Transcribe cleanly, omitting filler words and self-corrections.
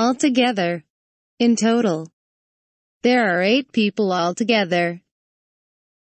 Altogether. In total. There are 8 people altogether.